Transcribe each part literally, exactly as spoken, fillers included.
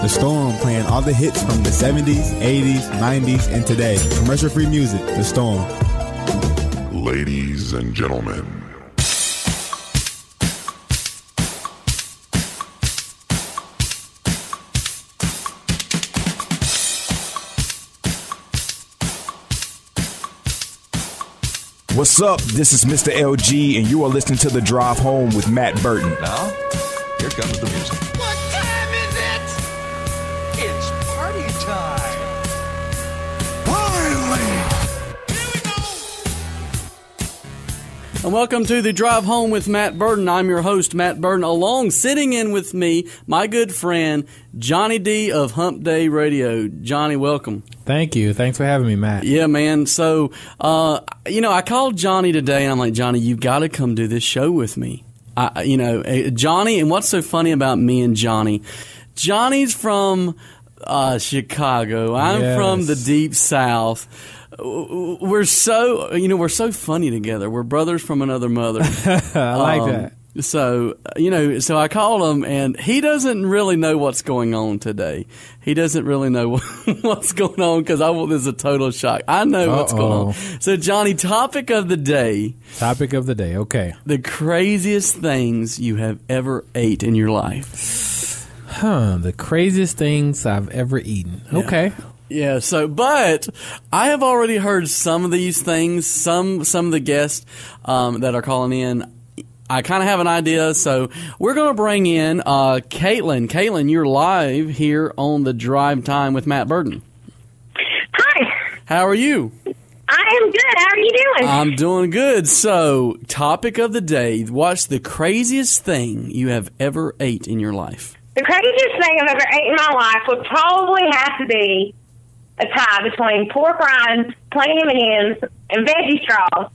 The Storm, playing all the hits from the seventies, eighties, nineties, and today. Commercial-free music, The Storm. Ladies and gentlemen. What's up? This is Mister L G, and you are listening to The Drive Home with Matt Burton. Now, here comes the music. What time is it? It's party time. Finally! Here we go! And welcome to The Drive Home with Matt Burton. I'm your host, Matt Burton, along sitting in with me, my good friend, Johnny D of Hump Day Radio. Johnny, welcome. Thank you. Thanks for having me, Matt. Yeah, man. So, uh, you know, I called Johnny today, and I'm like, Johnny, you've got to come do this show with me. I, you know, Johnny, and what's so funny about me and Johnny, Johnny's from uh, Chicago. I'm yes. from the Deep South. We're so, you know, we're so funny together. We're brothers from another mother. I like um, that. So, you know, so I call him, and he doesn't really know what's going on today. He doesn't really know what, what's going on because I this is a total shock. I know Uh-oh. what's going on. So, Johnny, topic of the day. Topic of the day, okay. The craziest things you have ever ate in your life. Huh, the craziest things I've ever eaten. Yeah. Okay. Yeah, so, but I have already heard some of these things, some, some of the guests um, that are calling in. I kind of have an idea, so we're going to bring in uh, Caitlin. Caitlin, you're live here on The Drive Time with Matt Burton. Hi. How are you? I am good. How are you doing? I'm doing good. So, topic of the day, what's the craziest thing you have ever ate in your life? The craziest thing I've ever ate in my life would probably have to be a tie between pork rinds, plain M and M's, and veggie straws.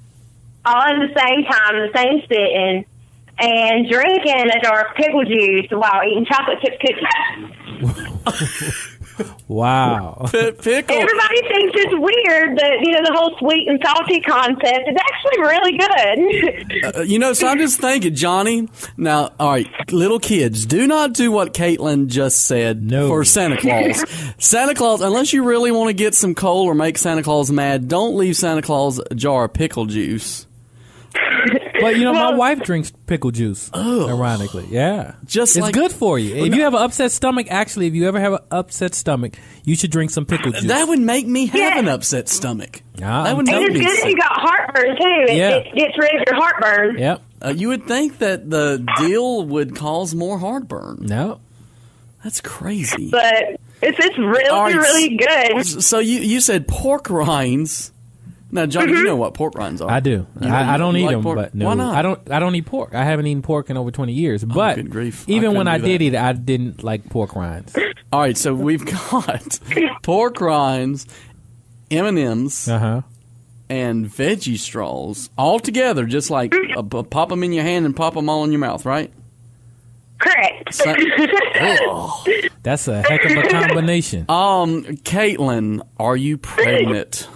All in the same time, the same sitting, and drinking a jar of pickle juice while eating chocolate chip cookies. Wow. Pickle. Everybody thinks it's weird that, you know, the whole sweet and salty concept is actually really good. uh, you know, so I'm just thinking, Johnny, now, all right, little kids, do not do what Caitlin just said no. for Santa Claus. Santa Claus, unless you really want to get some coal or make Santa Claus mad, don't leave Santa Claus a jar of pickle juice. But, you know, well, my wife drinks pickle juice, oh, ironically. Yeah. Just it's like, good for you. If no, you have an upset stomach, actually, if you ever have an upset stomach, you should drink some pickle juice. That would make me have yeah. an upset stomach. Uh, that would make it's me good if you got heartburn, too. It, yeah. it, it gets rid of your heartburn. Yep. Uh, you would think that the deal would cause more heartburn. No. That's crazy. But it's, it's really, right. really good. So you, you said pork rinds. Now, Johnny, mm-hmm. you know what pork rinds are. I do. You know, I, I don't eat like them, pork? But no, why not? I don't. I don't eat pork. I haven't eaten pork in over twenty years. But oh, good grief. even I when I that. did eat, I didn't like pork rinds. All right, so we've got pork rinds, M and M's, uh-huh. and veggie straws all together. Just like uh, pop them in your hand and pop them all in your mouth, right? Correct. So, oh. That's a heck of a combination. Um, Caitlin, are you pregnant?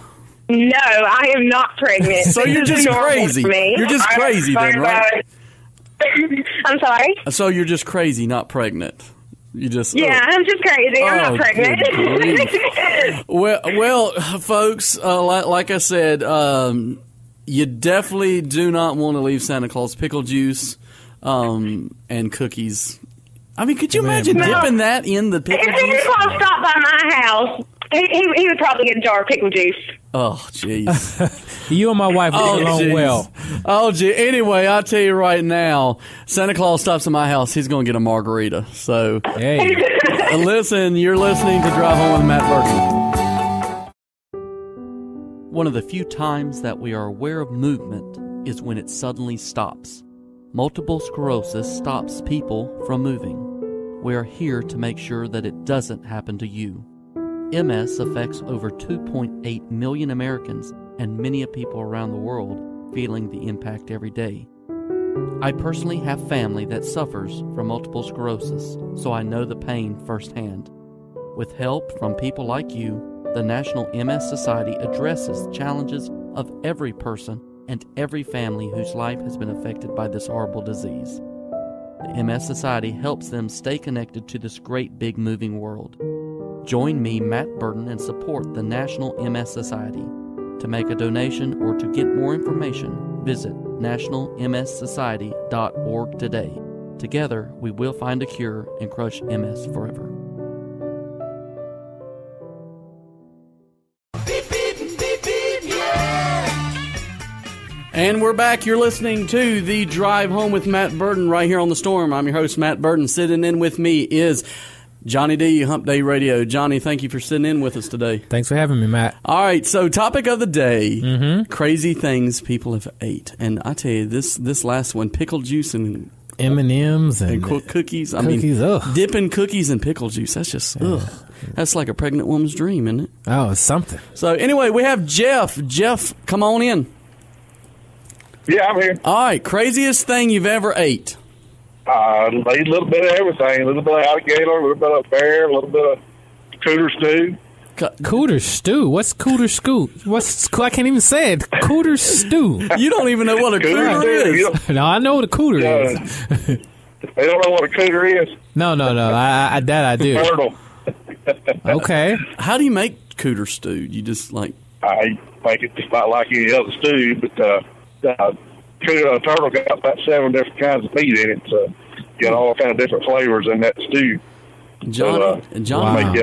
No, I am not pregnant. So you're just crazy. You're just I'm crazy then, right? I'm sorry? So you're just crazy, not pregnant. You just Yeah, oh. I'm just crazy. I'm oh, not pregnant. well, well, folks, uh, like, like I said, um, you definitely do not want to leave Santa Claus pickle juice um, and cookies. I mean, could you Man. imagine no. dipping that in the pickle if juice? If Santa Claus stopped by my house, he, he, he would probably get a jar of pickle juice. Oh, jeez. You and my wife get oh, along geez. well. Oh, gee. Anyway, I'll tell you right now, Santa Claus stops at my house, he's going to get a margarita. So, hey. Listen, you're listening to Drive Home with Matt Burton. One of the few times that we are aware of movement is when it suddenly stops. Multiple sclerosis stops people from moving. We are here to make sure that it doesn't happen to you. M S affects over two point eight million Americans and many people around the world feeling the impact every day. I personally have family that suffers from multiple sclerosis, so I know the pain firsthand. With help from people like you, the National M S Society addresses the challenges of every person and every family whose life has been affected by this horrible disease. The M S Society helps them stay connected to this great big moving world. Join me, Matt Burton, and support the National M S Society. To make a donation or to get more information, visit national m s society dot org today. Together, we will find a cure and crush M S forever. And we're back. You're listening to The Drive Home with Matt Burton right here on The Storm. I'm your host, Matt Burton. Sitting in with me is Johnny D, Hump Day Radio. Johnny, thank you for sitting in with us today. Thanks for having me, Matt. All right, so topic of the day, mm-hmm. crazy things people have ate. And I tell you, this this last one, pickle juice and M and M's and, and cookies. cookies. I mean, ugh. dipping cookies in pickle juice. That's just, ugh. Yeah. That's like a pregnant woman's dream, isn't it? Oh, it's something. So anyway, we have Jeff. Jeff, come on in. Yeah, I'm here. All right, craziest thing you've ever ate? Uh, a little bit of everything. A little bit of alligator, a little bit of bear, a little bit of cooter stew. Cooter stew? What's cooter scoop? What's I can't even say it. Cooter stew. You don't even know what a cooter, cooter is. No, I know what a cooter uh, is. They don't know what a cooter is. No, no, no. I, I, that I do. Okay. How do you make cooter stew? You just like... I make it just not like any other stew, but... Uh, Uh, a turtle got about seven different kinds of meat in it, so you got all kind of different flavors in that stew. Johnny, so, uh, Johnny, wow.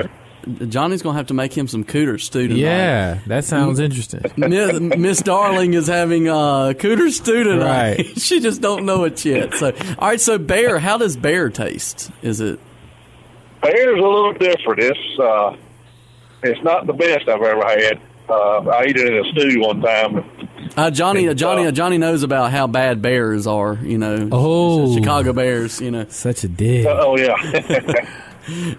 it, Johnny's going to have to make him some cooter stew tonight. Yeah, that sounds interesting. Miss Darling is having uh, cooter stew tonight. Right. She just don't know it yet. So, all right, so bear, how does bear taste? Is it? Bear's a little different. It's uh, it's not the best I've ever had. Uh, I ate it in a stew one time. Uh, Johnny, uh, Johnny, uh, Johnny knows about how bad bears are. You know, oh, Chicago Bears. You know, such a dig. Uh, oh yeah,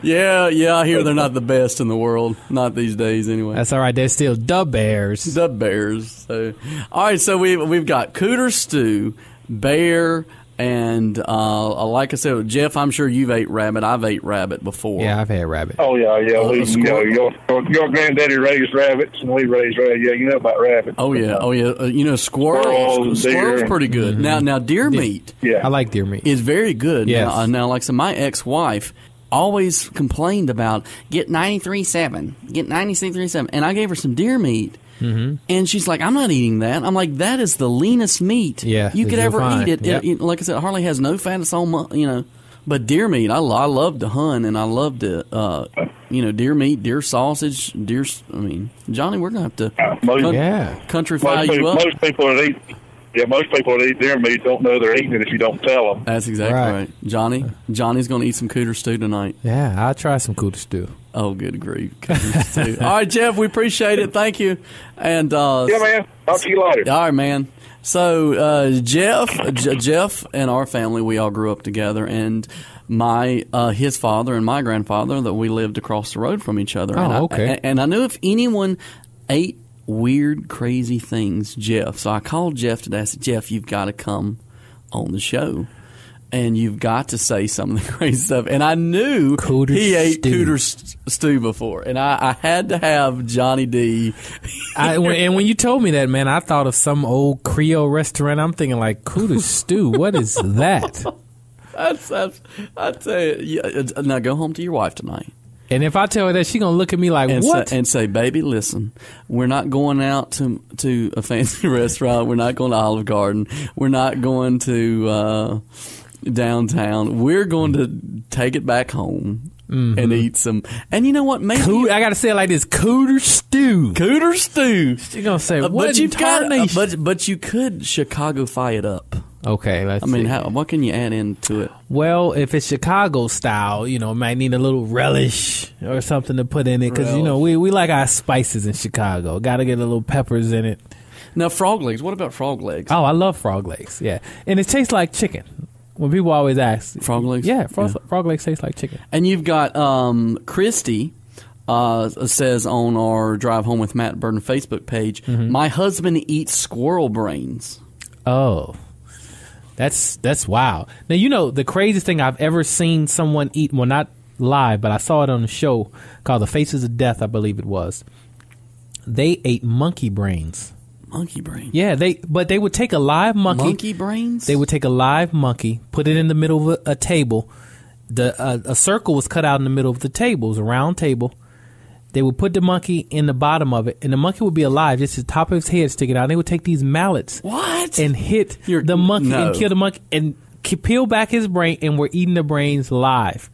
yeah, yeah. I hear they're not the best in the world, not these days anyway. That's all right. They're still the Bears. The Bears. So, all right. So we we've got cooter stew, bear, and uh, like I said, Jeff. I'm sure you've ate rabbit. I've ate rabbit before. Yeah, I've had rabbit. Oh yeah, yeah. Uh, we, you know, your, your granddaddy raised rabbits, and we raised rabbit. Yeah, you know about rabbit. Oh yeah, uh, oh yeah. Uh, you know squirrel. Squirrel, squirrel's pretty good. Mm-hmm. Now, now deer meat. Yeah, I like deer meat. It's very good. Yes. Now, now like so, my ex-wife always complained about get ninety-three point seven, get ninety-six point three seven, and I gave her some deer meat. Mm-hmm. And she's like, I'm not eating that. I'm like, that is the leanest meat yeah, you could ever fine. eat. It, yep. it, like I said, it hardly has no fat. It's all, you know, but deer meat. I, I love to hunt, and I love to, uh, you know, deer meat, deer sausage, deer. I mean, Johnny, we're gonna have to uh, most, con- yeah. countryfy most, you up. Most people that eat, yeah, most people that eat deer meat don't know they're eating it if you don't tell them. That's exactly right. right. Johnny, Johnny's gonna eat some cooter stew tonight. Yeah, I'll try some cooter stew. Oh, good grief. All right, Jeff, we appreciate it. Thank you. And uh, yeah, man. Talk to you later. All right, man. So, uh, Jeff J- Jeff, and our family, we all grew up together. And my uh, his father and my grandfather, that we lived across the road from each other. Oh, and I, okay. And, and I knew if anyone ate weird, crazy things, Jeff. So I called Jeff today. I said, Jeff, you've got to come on the show. And you've got to say some of the crazy stuff. And I knew cooter he ate stew. cooter st- stew before. And I, I had to have Johnny D. I, and when you told me that, man, I thought of some old Creole restaurant. I'm thinking, like, cooter stew, what is that? That's, that's, I tell you, yeah, now go home to your wife tonight. And if I tell her that, she's going to look at me like, and what? Say, and say, baby, listen, we're not going out to to a fancy restaurant. We're not going to Olive Garden. We're not going to... Uh, downtown. We're going to take it back home mm-hmm. and eat some. And you know what? Maybe Coo- I got to say it like this: cooter stew, cooter stew. You're gonna say uh, what? But you got, uh, but but you could Chicago-fy it up. Okay, let's I mean, see. How, what can you add into it? Well, if it's Chicago style, you know, might need a little relish or something to put in it because you know we we like our spices in Chicago. Got to get a little peppers in it. Now, frog legs. What about frog legs? Oh, I love frog legs. Yeah, and it tastes like chicken. When people always ask. Frog legs? Yeah, frog, yeah. frog legs taste like chicken. And you've got um, Christy uh, says on our Drive Home with Matt Burton Facebook page, mm-hmm. my husband eats squirrel brains. Oh, that's that's wild. Now, you know, the craziest thing I've ever seen someone eat, well, not live, but I saw it on a show called The Faces of Death, I believe it was. They ate monkey brains. Monkey brain. Yeah, they but they would take a live monkey. Monkey brains? They would take a live monkey, put it in the middle of a, a table. The uh, a circle was cut out in the middle of the table. It was a round table. They would put the monkey in the bottom of it, and the monkey would be alive, just the top of his head sticking out. And they would take these mallets what? and hit You're, the monkey no. and kill the monkey and peel back his brain, and we're eating the brains live.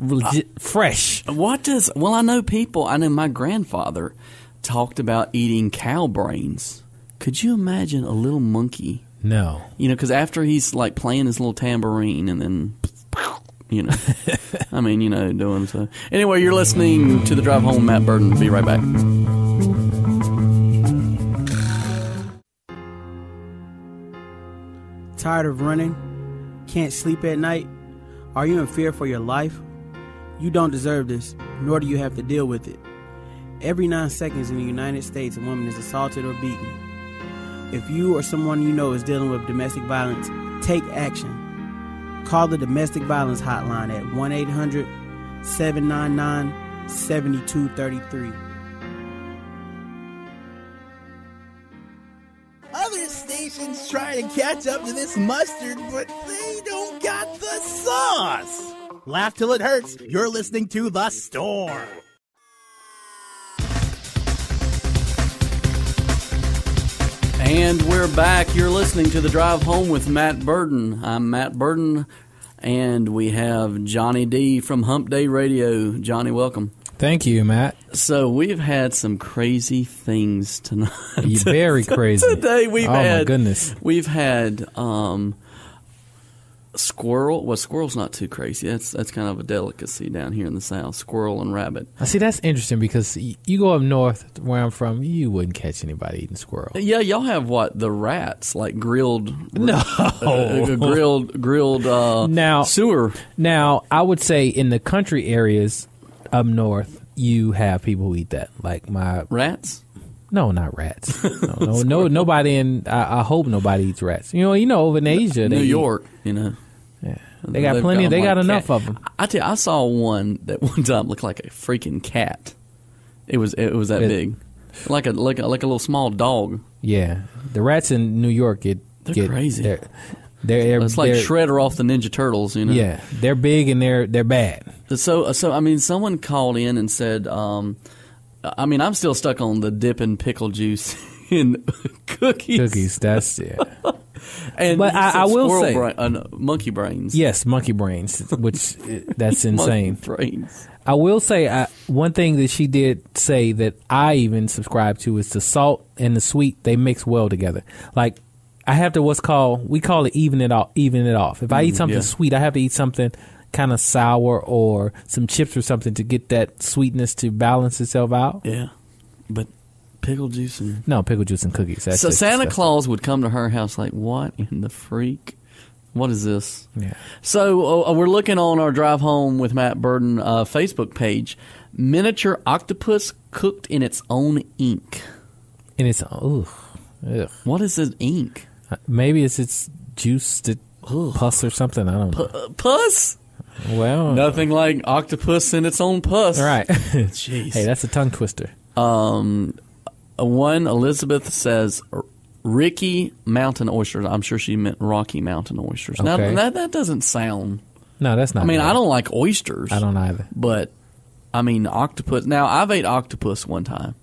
Legit, uh, fresh. What does... Well, I know people... I know my grandfather talked about eating cow brains. Could you imagine a little monkey? No. You know, because after he's, like, playing his little tambourine and then... You know. I mean, you know, doing so. Anyway, you're listening to The Drive Home, Matt Burton. Be right back. Tired of running? Can't sleep at night? Are you in fear for your life? You don't deserve this, nor do you have to deal with it. Every nine seconds in the United States, a woman is assaulted or beaten. If you or someone you know is dealing with domestic violence, take action. Call the Domestic Violence Hotline at one eight hundred, seven nine nine, seven two three three. Other stations try to catch up to this mustard, but they don't got the sauce. Laugh till it hurts. You're listening to The Storm. And we're back. You're listening to The Drive Home with Matt Burton. I'm Matt Burton, and we have Johnny D from Hump Day Radio. Johnny, welcome. Thank you, Matt. So we've had some crazy things tonight. Very crazy. Today we've oh had... Oh, my goodness. We've had... Um, Squirrel. Well, squirrel's not too crazy. That's that's kind of a delicacy down here in the South. Squirrel and rabbit. I see. That's interesting because you go up north where I'm from, you wouldn't catch anybody eating squirrel. Yeah, y'all have what the rats like grilled. No, uh, grilled grilled uh, now sewer. Now I would say in the country areas up north, you have people who eat that. Like my rats. No, not rats. No, no, no nobody in. I, I hope nobody eats rats. You know, you know, over in Asia, they New York, eat, you know, yeah, they got They've plenty. Got they like got enough cat. of them. I tell you, I saw one that one time looked like a freaking cat. It was it was that it, big, like a like a, like a little small dog. Yeah, the rats in New York get they're get, crazy. They're, they're, it's they're, like they're, Shredder off the Ninja Turtles, you know. Yeah, they're big and they're they're bad. So so I mean, someone called in and said. Um, I mean, I'm still stuck on the dip and pickle juice in cookies. Cookies, that's yeah. And but I, I will say, brain, uh, monkey brains. Yes, monkey brains, which that's insane. Monkey brains. I will say I, one thing that she did say that I even subscribe to is the salt and the sweet. They mix well together. Like I have to what's called we call it even it off. Even it off. If I mm, eat something yeah. sweet, I have to eat something kind of sour or some chips or something to get that sweetness to balance itself out. Yeah, but pickle juice and... No, pickle juice and cookies. That's so Santa disgusting. Claus would come to her house like, what in the freak? What is this? Yeah. So uh, we're looking on our Drive Home with Matt Burton uh, Facebook page. Miniature octopus cooked in its own ink. In its own... Ugh. What is this ink? Maybe it's its juice, that pus or something. I don't know. P- pus? Well, nothing like octopus in its own pus. All right. Jeez. Hey, that's a tongue twister. Um, one, Elizabeth says Ricky Mountain Oysters. I'm sure she meant Rocky Mountain Oysters. Okay. Now, that, that doesn't sound... No, that's not... I mean, bad. I don't like oysters. I don't either. But, I mean, octopus... Now, I've ate octopus one time.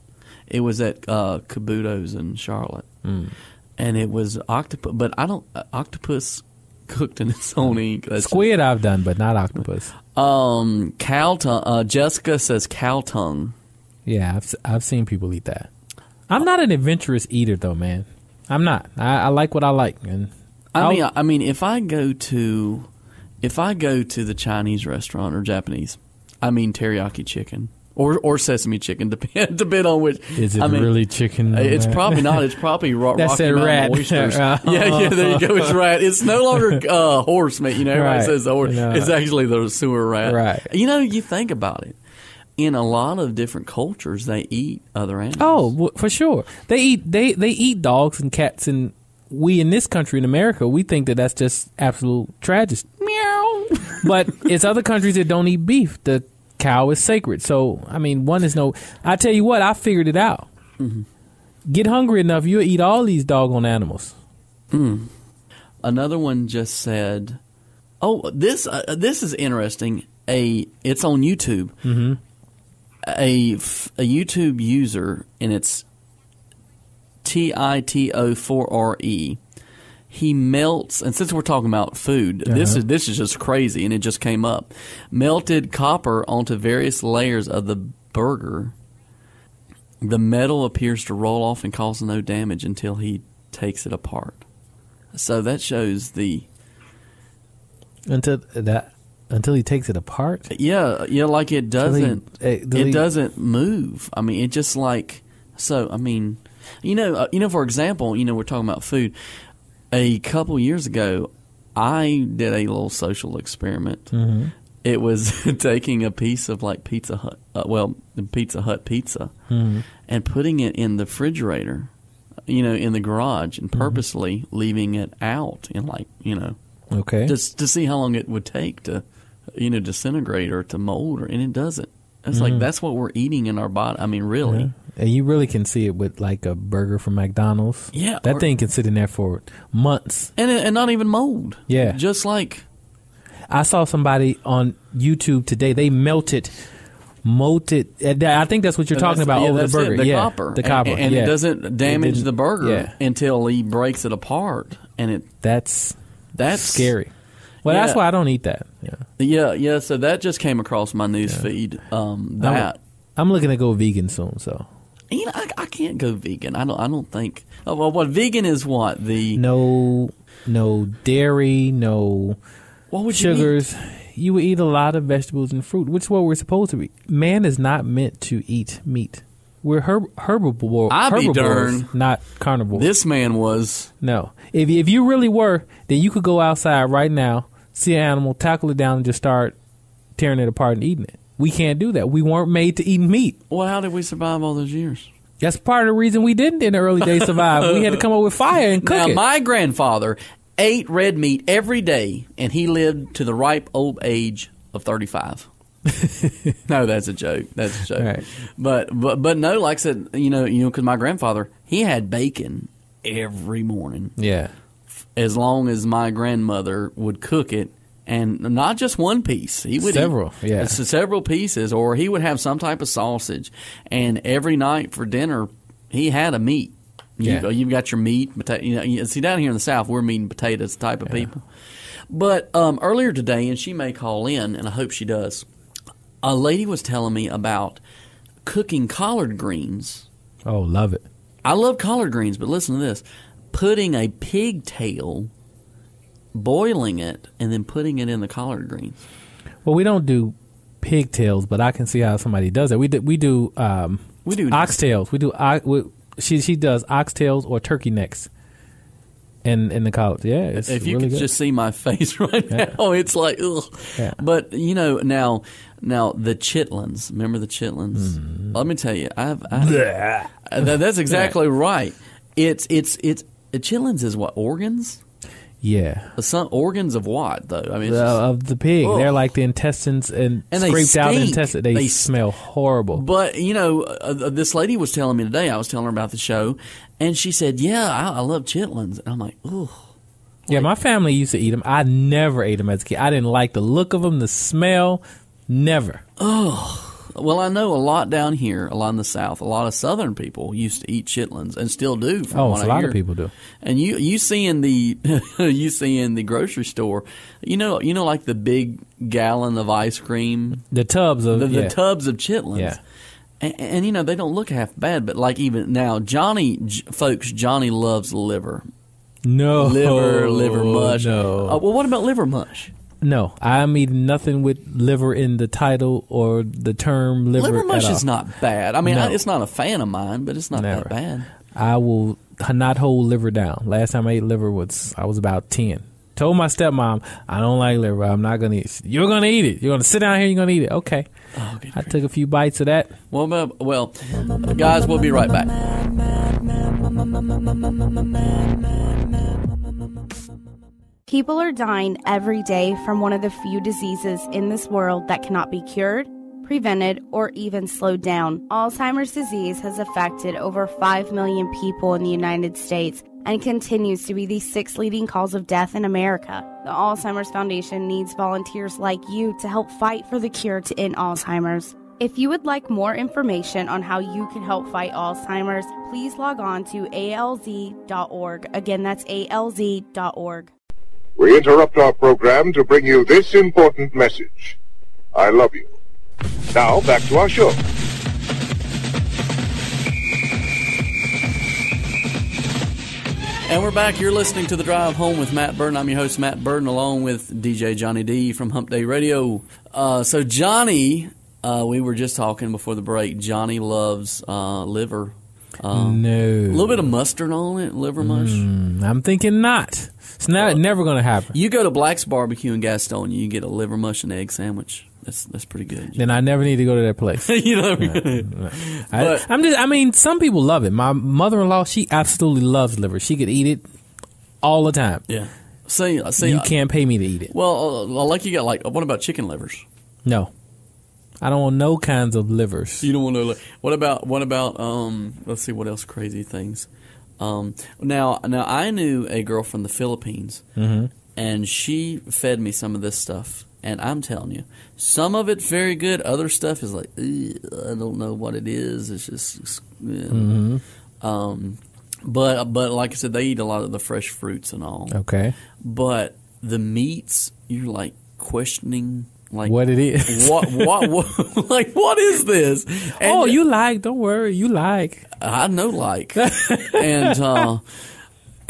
It was at uh, Kabuto's in Charlotte. Mm. And it was octopus... But I don't... Uh, octopus... cooked in its own ink. That's squid I've done, but not octopus. Um, cow tongue. Uh, Jessica says cow tongue. Yeah, I've I've seen people eat that. I'm not an adventurous eater, though, man. I'm not. I, I like what I like, man. I I'll, mean, I mean, if I go to, if I go to the Chinese restaurant or Japanese, I mean teriyaki chicken. Or or sesame chicken, depend depend on which. Is it I mean, really chicken? It's that? Probably not. It's probably ro- Rocky Mountain oysters. yeah, yeah. There you go. It's rat. It's no longer uh, horse meat. You know, everybody right. says the horse. No. It's actually the sewer rat. Right. You know, you think about it. In a lot of different cultures, they eat other animals. Oh, for sure. They eat they they eat dogs and cats, and we in this country in America, we think that that's just absolute tragedy. Meow. But it's other countries that don't eat beef. The cow is sacred. So, I mean, one is no... I tell you what, I figured it out. Mm-hmm. get hungry enough, you'll eat all these doggone animals. Mm. Another one just said, oh, this uh, this is interesting. A It's on YouTube. Mm-hmm. A, a YouTube user, and it's T I T O four R E. He melts, and since we're talking about food, uh-huh. this is this is just crazy, and it just came up. Melted copper onto various layers of the burger. The metal appears to roll off and cause no damage until he takes it apart. So that shows the until that until he takes it apart. Yeah, yeah, like it doesn't he, it, it he, doesn't move. I mean, it just like so. I mean, you know, you know, for example, you know, we're talking about food. A couple years ago, I did a little social experiment. Mm-hmm. It was taking a piece of like Pizza Hut, uh, well, the Pizza Hut pizza, mm-hmm. and putting it in the refrigerator, you know, in the garage, and purposely mm-hmm. leaving it out and like, you know, okay, just to see how long it would take to, you know, disintegrate or to mold, or and it doesn't. It's mm-hmm. like that's what we're eating in our body. I mean, really. Yeah. And you really can see it with like a burger from McDonald's. Yeah. That or, thing can sit in there for months. And and not even mold. Yeah. Just like. I saw somebody on YouTube today. They melted, molted. I think that's what you're talking about yeah, over the burger. It, the yeah, copper. The copper. And, and yeah. it doesn't damage it the burger yeah. until he breaks it apart. And it that's that's scary. Well, yeah. that's why I don't eat that. Yeah. Yeah. Yeah. So that just came across my news yeah. feed. Um, that. I'm, I'm looking to go vegan soon, so. You know, I, I can't go vegan. I don't. I don't think. Oh, well, what vegan is what the no, no dairy, no what would sugars. You, you would eat a lot of vegetables and fruit, which is what we're supposed to eat. Man is not meant to eat meat. We're herb, herbivores. I be darn, not carnivores. This man was no. If if you really were, then you could go outside right now, see an animal, tackle it down, and just start tearing it apart and eating it. We can't do that. We weren't made to eat meat. Well, how did we survive all those years? That's part of the reason we didn't in the early days survive. We had to come up with fire and cook now, it. Now, my grandfather ate red meat every day, and he lived to the ripe old age of thirty-five. No, that's a joke. That's a joke. Right. But, but but no, like I said, you know, you know, because my grandfather, he had bacon every morning. Yeah. As long as my grandmother would cook it. And not just one piece. He would several, eat, yeah. Several pieces, or he would have some type of sausage. And every night for dinner, he had a meat. You, yeah. You've got your meat. Pota- you know, you, see, down here in the South, we're meat and potatoes type of yeah. people. But um, earlier today, and she may call in, and I hope she does, a lady was telling me about cooking collard greens. Oh, love it. I love collard greens, but listen to this. Putting a pigtail, boiling it, and then putting it in the collard greens. Well, we don't do pigtails, but I can see how somebody does it. We do we do um, we do oxtails. We do I, we, she she does oxtails or turkey necks in in the collard. Yeah, it's if you really could good. Just see my face right yeah. now, it's like ugh. Yeah. But you know now now the chitlins. Remember the chitlins? Mm. Let me tell you, I've, I've that's exactly yeah. right. It's it's it's chitlins is what organs. Yeah. Some organs of what, though? I mean, the, just, of the pig. Ugh. They're like the intestines and, and scraped out the intestines. They, they smell horrible. But, you know, uh, this lady was telling me today, I was telling her about the show, and she said, yeah, I, I love chitlins. And I'm like, ugh. Like, yeah, my family used to eat them. I never ate them as a kid. I didn't like the look of them, the smell. Never. Ugh. Well, I know a lot down here, a lot in the South, a lot of Southern people used to eat chitlins and still do. From oh, what a I lot hear. Of people do. And you, you see in the, you see in the grocery store, you know, you know, like the big gallon of ice cream, the tubs of the, yeah. the tubs of chitlins, yeah. and, and you know they don't look half bad. But like even now, Johnny, j- folks, Johnny loves liver. No liver, liver mush. No. Uh, well, what about liver mush? No, I'm eating nothing with liver in the title or the term liver. Liver mush is not bad. I mean, no. I, it's not a fan of mine, but it's not Never. That bad. I will not hold liver down. Last time I ate liver was I was about ten. Told my stepmom, I don't like liver. I'm not going to eat it. You're going to eat it. You're going to sit down here. You're going to eat it. Okay. Oh, I took a few bites of that. Well, well, guys, we'll be right back. People are dying every day from one of the few diseases in this world that cannot be cured, prevented, or even slowed down. Alzheimer's disease has affected over five million people in the United States and continues to be the sixth leading cause of death in America. The Alzheimer's Foundation needs volunteers like you to help fight for the cure to end Alzheimer's. If you would like more information on how you can help fight Alzheimer's, please log on to A L Z dot org. Again, that's A L Z dot org. We interrupt our program to bring you this important message. I love you. Now, back to our show. And we're back. You're listening to The Drive Home with Matt Burton. I'm your host, Matt Burton, along with D J Johnny D from Hump Day Radio. Uh, so, Johnny, uh, we were just talking before the break. Johnny loves uh, liver. Um, no. A little bit of mustard on it, liver mush. Mm, I'm thinking not. It's not, uh, never going to happen. You go to Black's Barbecue in Gaston, you get a liver mush and egg sandwich. That's that's pretty good. Then I never need to go to that place. You know, no, no. I, I'm just. I mean, some people love it. My mother-in-law, she absolutely loves liver. She could eat it all the time. Yeah. See, see, you I, can't pay me to eat it. Well, uh, like you got like. What about chicken livers? No, I don't want no kinds of livers. You don't want no. What about what about? Um, let's see, what else crazy things. Um, now, now I knew a girl from the Philippines, mm-hmm. and she fed me some of this stuff. And I'm telling you, some of it's very good. Other stuff is like, I don't know what it is. It's just, it's, yeah. mm-hmm. um, but but like I said, they eat a lot of the fresh fruits and all. Okay. But the meats, you're like questioning, like what it is. What what, what like what is this? And, oh, you like? Don't worry, you like. I know, like, and. Uh,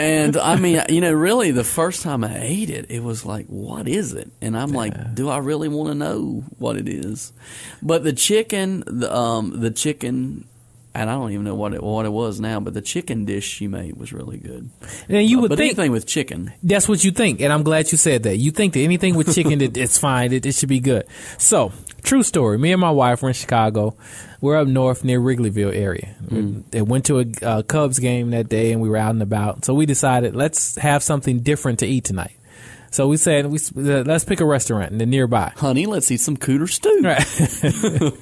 And, I mean, you know, really, the first time I ate it, it was like, what is it? And I'm yeah. like, do I really want to know what it is? But the chicken, the, um, the chicken, and I don't even know what it what it was now, but the chicken dish she made was really good. And you would uh, but think, anything with chicken. That's what you think, and I'm glad you said that. You think that anything with chicken, it, it's fine. It, it should be good. So, true story. Me and my wife were in Chicago. We're up north near Wrigleyville area. Mm. We, we went to a uh, Cubs game that day, and we were out and about. So we decided, let's have something different to eat tonight. So we said, we, uh, let's pick a restaurant in the nearby. Honey, let's eat some cooter stew. Right.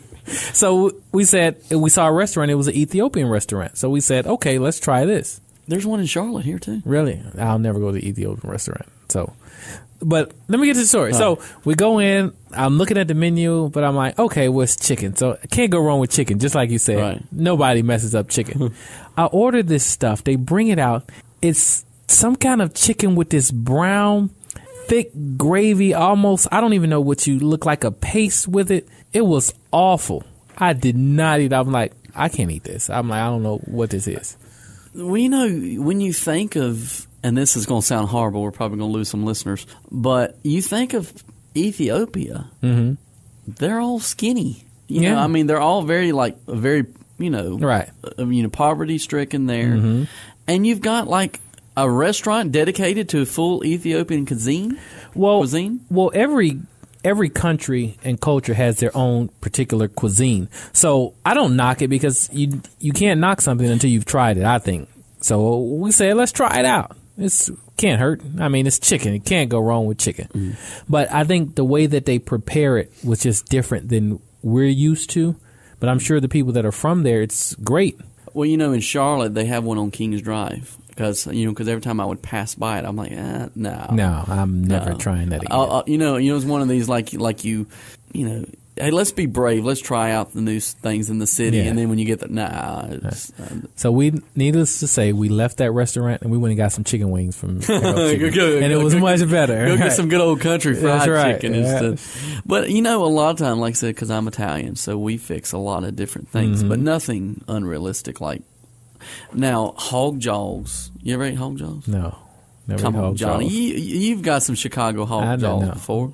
So we said, we saw a restaurant. It was an Ethiopian restaurant. So we said, okay, let's try this. There's one in Charlotte here, too. Really? I'll never go to the Ethiopian restaurant. So, but let me get to the story. Right. So we go in. I'm looking at the menu, but I'm like, okay, well, it's chicken. So I can't go wrong with chicken, just like you said. Right. Nobody messes up chicken. I ordered this stuff. They bring it out. It's some kind of chicken with this brown, thick gravy almost. I don't even know what you look like, a paste with it. It was awful. I did not eat. I'm like, I can't eat this. I'm like, I don't know what this is. Well, you know, when you think of, and this is going to sound horrible, we're probably going to lose some listeners, but you think of Ethiopia, mm-hmm. they're all skinny. You yeah. know, I mean, they're all very, like, very, you know, right. uh, you know, poverty-stricken there. Mm-hmm. And you've got, like, a restaurant dedicated to full Ethiopian cuisine? Well, cuisine? Well, every... Every country and culture has their own particular cuisine. So I don't knock it because you you can't knock something until you've tried it, I think. So we said, let's try it out. It can't hurt. I mean, it's chicken. It can't go wrong with chicken. Mm. But I think the way that they prepare it was just different than we're used to. But I'm sure the people that are from there, it's great. Well, you know, in Charlotte, they have one on King's Drive. Because you know, because every time I would pass by it, I'm like, eh, no, no, I'm never no. trying that again. I'll, I'll, you know, you know, it's one of these like, like you, you know, hey, let's be brave, let's try out the new things in the city, yeah. and then when you get the nah. It's, right. uh, so we, needless to say, we left that restaurant and we went and got some chicken wings from Harold Chicken, go, go, and go, it was go, much better. Go right. get some good old country fried right. chicken. Yeah. The, but you know, a lot of time, like I said, because I'm Italian, so we fix a lot of different things, mm-hmm. but nothing unrealistic like. Now, hog jaws. You ever ate hog jaws? No. Never Come ate hog on, Johnny. You, you've got some Chicago hog jaws know. before.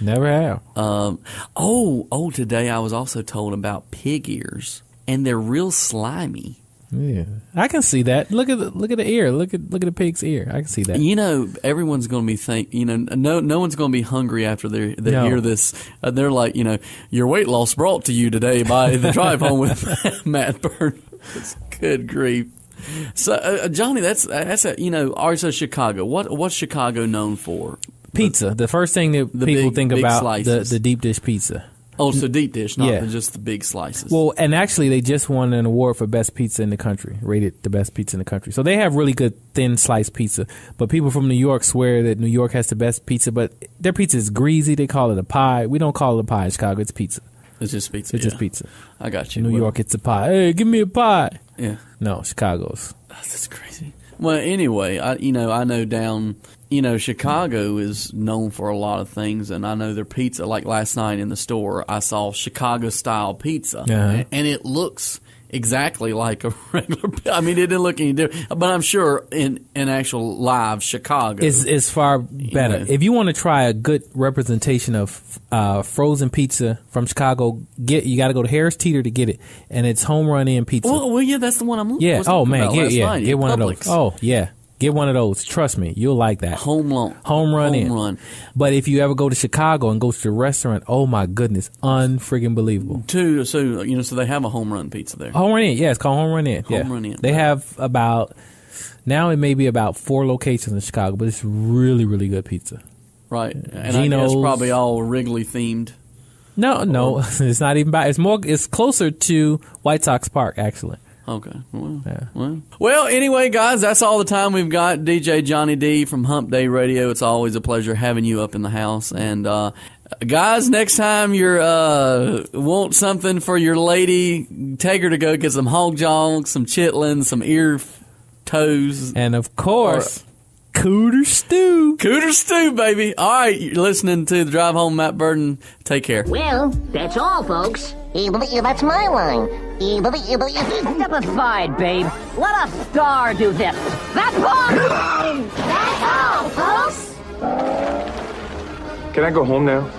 Never have. Um, oh, oh, today I was also told about pig ears, and they're real slimy. Yeah, I can see that. Look at the, look at the ear. Look at look at the pig's ear. I can see that. You know, everyone's going to be think. You know, no no one's going to be hungry after they they no. hear this. Uh, they're like, you know, your weight loss brought to you today by The Drive Home with Matt Burton. Good grief. So, uh, Johnny, that's that's a, you know, also Chicago. What what's Chicago known for? Pizza. The, the first thing that the people big, think big about slices. the the deep dish pizza. Oh, so deep dish, not yeah. just the big slices. Well, and actually they just won an award for best pizza in the country, rated the best pizza in the country. So they have really good thin sliced pizza. But people from New York swear that New York has the best pizza, but their pizza is greasy. They call it a pie. We don't call it a pie in Chicago. It's pizza. It's just pizza. It's yeah. just pizza. I got you. New well, York, it's a pie. Hey, give me a pie. Yeah. No, Chicago's. That's crazy. Well, anyway, I you know, I know down... You know, Chicago is known for a lot of things, and I know their pizza. Like last night in the store, I saw Chicago-style pizza, yeah. and it looks exactly like a regular pizza. I mean, it didn't look any different, but I'm sure in, in actual live Chicago. It's, it's far better. You know. If you want to try a good representation of uh, frozen pizza from Chicago, get you got to go to Harris Teeter to get it, and it's Home Run Inn pizza. Well, well yeah, that's the one I'm looking yeah. oh, man, about get, last yeah. night. Get one Publix. Of those. Oh, yeah. Get one of those. Trust me, you'll like that. Home run, home run, home in. run. But if you ever go to Chicago and go to the restaurant, oh my goodness, unfreaking believable. Two, so you know, so they have a Home Run pizza there. Home Run Inn, yeah, it's called Home Run Inn. Home yeah. Run Inn. They right. have about now it may be about four locations in Chicago, but it's really, really good pizza. Right, and Gino's, I guess probably all Wrigley themed. No, no, it's not even. By, it's more. It's closer to White Sox Park actually. Okay. Well, yeah. well. well, anyway, guys, that's all the time we've got. D J Johnny D from Hump Day Radio. It's always a pleasure having you up in the house. And, uh, guys, next time you uh, want something for your lady, take her to go get some hog jaws, some chitlins, some ear toes. And, of course, or, cooter stew. Cooter stew, baby. All right, you're listening to The Drive Home, Matt Burton. Take care. Well, that's all, folks. That's my line. Stupefied, babe. Let a star do this. That's all. That's all, folks. Can I go home now?